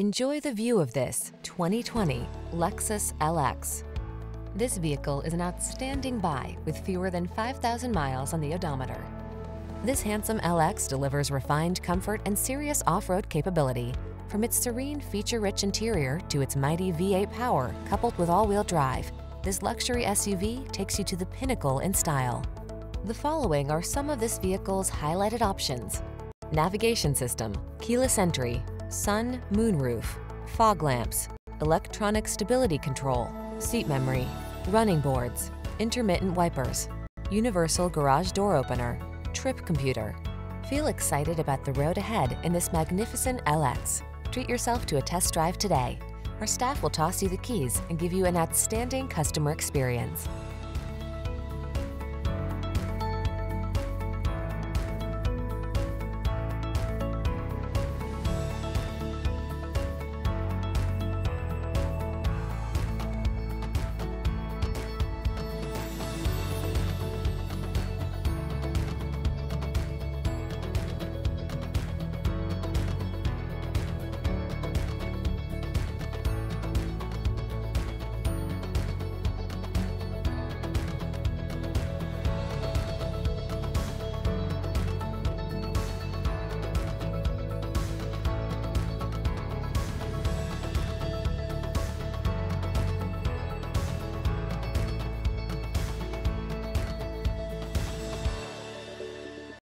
Enjoy the view of this 2020 Lexus LX. This vehicle is an outstanding buy with fewer than 5,000 miles on the odometer. This handsome LX delivers refined comfort and serious off-road capability. From its serene, feature-rich interior to its mighty V8 power coupled with all-wheel drive, this luxury SUV takes you to the pinnacle in style. The following are some of this vehicle's highlighted options: navigation system, keyless entry, sun, moonroof, fog lamps, electronic stability control, seat memory, running boards, intermittent wipers, universal garage door opener, trip computer. Feel excited about the road ahead in this magnificent LX. Treat yourself to a test drive today. Our staff will toss you the keys and give you an outstanding customer experience.